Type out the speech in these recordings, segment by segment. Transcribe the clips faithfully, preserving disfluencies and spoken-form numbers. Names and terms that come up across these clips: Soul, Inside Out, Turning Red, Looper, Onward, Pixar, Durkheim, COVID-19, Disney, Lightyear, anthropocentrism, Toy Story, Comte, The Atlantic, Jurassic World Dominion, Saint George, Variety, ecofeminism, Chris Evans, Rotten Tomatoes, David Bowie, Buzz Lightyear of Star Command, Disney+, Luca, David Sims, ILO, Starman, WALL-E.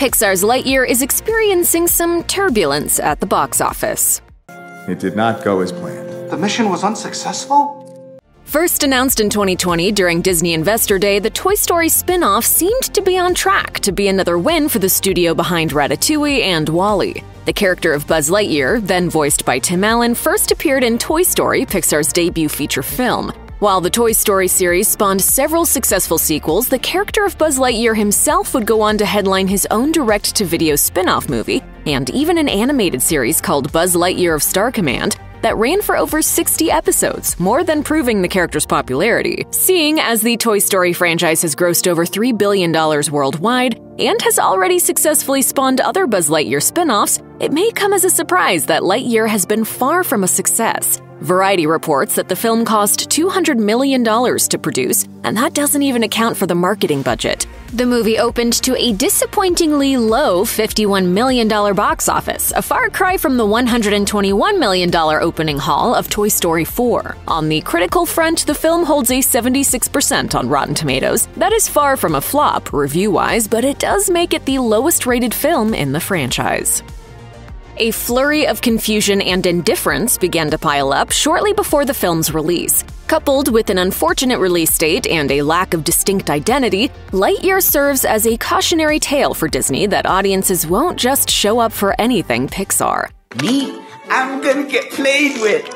Pixar's Lightyear is experiencing some turbulence at the box office. It did not go as planned. The mission was unsuccessful? First announced in twenty twenty during Disney Investor Day, the Toy Story spin-off seemed to be on track to be another win for the studio behind Ratatouille and WALL-E. The character of Buzz Lightyear, then voiced by Tim Allen, first appeared in Toy Story, Pixar's debut feature film. While the Toy Story series spawned several successful sequels, the character of Buzz Lightyear himself would go on to headline his own direct-to-video spin-off movie, and even an animated series called Buzz Lightyear of Star Command that ran for over sixty episodes, more than proving the character's popularity. Seeing as the Toy Story franchise has grossed over three billion dollars worldwide and has already successfully spawned other Buzz Lightyear spin-offs, it may come as a surprise that Lightyear has been far from a success. Variety reports that the film cost two hundred million dollars to produce, and that doesn't even account for the marketing budget. The movie opened to a disappointingly low fifty-one million dollars box office, a far cry from the one hundred twenty-one million dollars opening haul of Toy Story four. On the critical front, the film holds a seventy-six percent on Rotten Tomatoes. That is far from a flop, review-wise, but it does make it the lowest-rated film in the franchise. A flurry of confusion and indifference began to pile up shortly before the film's release. Coupled with an unfortunate release date and a lack of distinct identity, Lightyear serves as a cautionary tale for Disney that audiences won't just show up for anything Pixar. Me? I'm gonna get played with.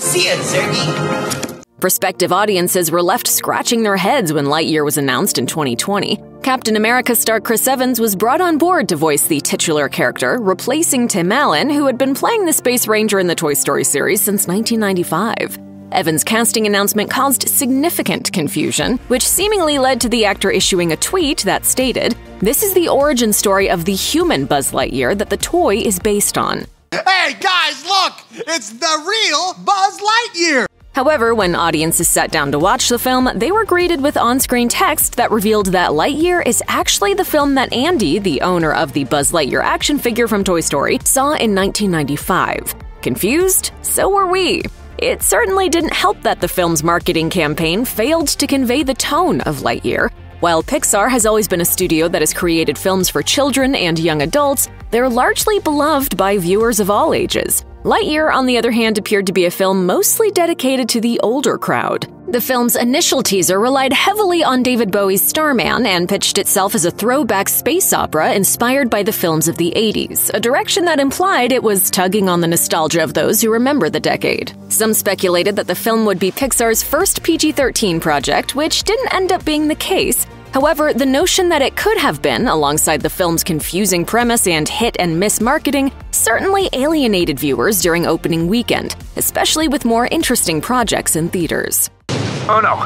See ya, Zergy. Prospective audiences were left scratching their heads when Lightyear was announced in twenty twenty. Captain America star Chris Evans was brought on board to voice the titular character, replacing Tim Allen, who had been playing the Space Ranger in the Toy Story series since nineteen ninety-five. Evans' casting announcement caused significant confusion, which seemingly led to the actor issuing a tweet that stated, "This is the origin story of the human Buzz Lightyear that the toy is based on." Hey guys, look! It's the real Buzz Lightyear! However, when audiences sat down to watch the film, they were greeted with on-screen text that revealed that Lightyear is actually the film that Andy, the owner of the Buzz Lightyear action figure from Toy Story, saw in nineteen ninety-five. Confused? So were we. It certainly didn't help that the film's marketing campaign failed to convey the tone of Lightyear. While Pixar has always been a studio that has created films for children and young adults, they're largely beloved by viewers of all ages. Lightyear, on the other hand, appeared to be a film mostly dedicated to the older crowd. The film's initial teaser relied heavily on David Bowie's Starman and pitched itself as a throwback space opera inspired by the films of the eighties, a direction that implied it was tugging on the nostalgia of those who remember the decade. Some speculated that the film would be Pixar's first P G thirteen project, which didn't end up being the case. However, the notion that it could have been, alongside the film's confusing premise and hit-and-miss marketing, certainly alienated viewers during opening weekend, especially with more interesting projects in theaters. Oh no!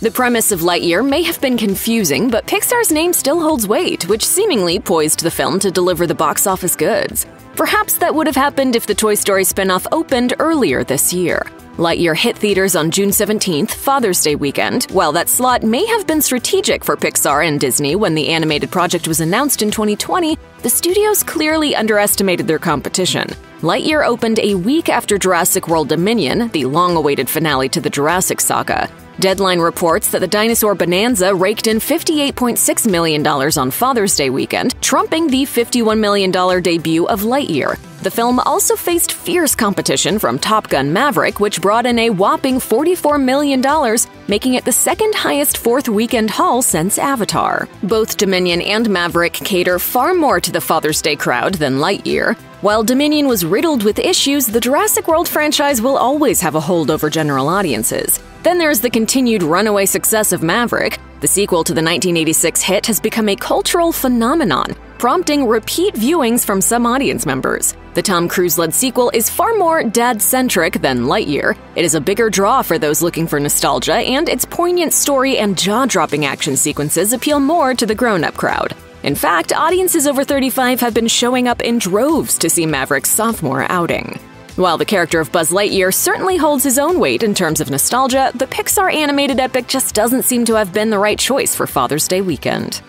The premise of Lightyear may have been confusing, but Pixar's name still holds weight, which seemingly poised the film to deliver the box office goods. Perhaps that would have happened if the Toy Story spin-off opened earlier this year. Lightyear hit theaters on June seventeenth, Father's Day weekend. While that slot may have been strategic for Pixar and Disney when the animated project was announced in twenty twenty, the studios clearly underestimated their competition. Lightyear opened a week after Jurassic World Dominion, the long-awaited finale to the Jurassic saga. Deadline reports that the dinosaur bonanza raked in fifty-eight point six million dollars on Father's Day weekend, trumping the fifty-one million dollars debut of Lightyear. The film also faced fierce competition from Top Gun Maverick, which brought in a whopping forty-four million dollars, making it the second-highest fourth weekend haul since Avatar. Both Dominion and Maverick cater far more to the Father's Day crowd than Lightyear. While Dominion was riddled with issues, the Jurassic World franchise will always have a hold over general audiences. Then there's the continued runaway success of Maverick. The sequel to the nineteen eighty-six hit has become a cultural phenomenon, prompting repeat viewings from some audience members. The Tom Cruise-led sequel is far more dad-centric than Lightyear. It is a bigger draw for those looking for nostalgia, and its poignant story and jaw-dropping action sequences appeal more to the grown-up crowd. In fact, audiences over thirty-five have been showing up in droves to see Maverick's sophomore outing. While the character of Buzz Lightyear certainly holds his own weight in terms of nostalgia, the Pixar animated epic just doesn't seem to have been the right choice for Father's Day weekend.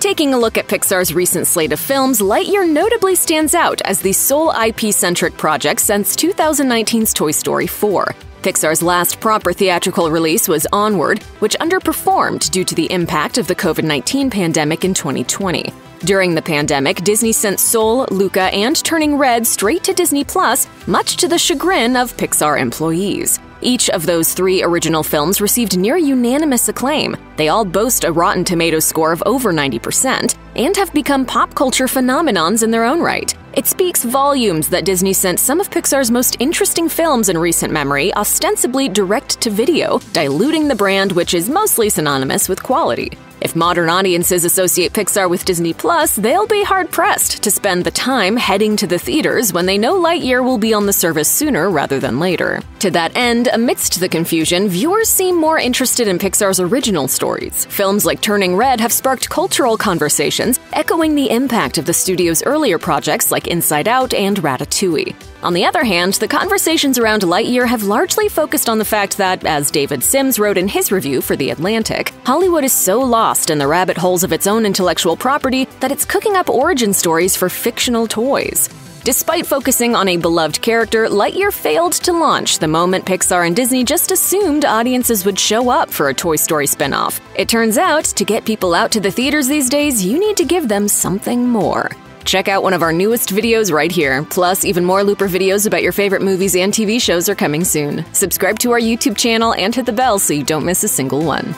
Taking a look at Pixar's recent slate of films, Lightyear notably stands out as the sole I P-centric project since two thousand nineteen's Toy Story four. Pixar's last proper theatrical release was Onward, which underperformed due to the impact of the COVID nineteen pandemic in twenty twenty. During the pandemic, Disney sent Soul, Luca, and Turning Red straight to Disney plus, much to the chagrin of Pixar employees. Each of those three original films received near unanimous acclaim. They all boast a Rotten Tomatoes score of over ninety percent and have become pop culture phenomenons in their own right. It speaks volumes that Disney sent some of Pixar's most interesting films in recent memory ostensibly direct to video, diluting the brand which is mostly synonymous with quality. If modern audiences associate Pixar with Disney plus, they'll be hard-pressed to spend the time heading to the theaters when they know Lightyear will be on the service sooner rather than later. To that end, amidst the confusion, viewers seem more interested in Pixar's original stories. Films like Turning Red have sparked cultural conversations, echoing the impact of the studio's earlier projects like Inside Out and Ratatouille. On the other hand, the conversations around Lightyear have largely focused on the fact that, as David Sims wrote in his review for The Atlantic, Hollywood is so lost in the rabbit holes of its own intellectual property that it's cooking up origin stories for fictional toys. Despite focusing on a beloved character, Lightyear failed to launch the moment Pixar and Disney just assumed audiences would show up for a Toy Story spin-off. It turns out, to get people out to the theaters these days, you need to give them something more. Check out one of our newest videos right here. Plus, even more Looper videos about your favorite movies and T V shows are coming soon. Subscribe to our YouTube channel and hit the bell so you don't miss a single one.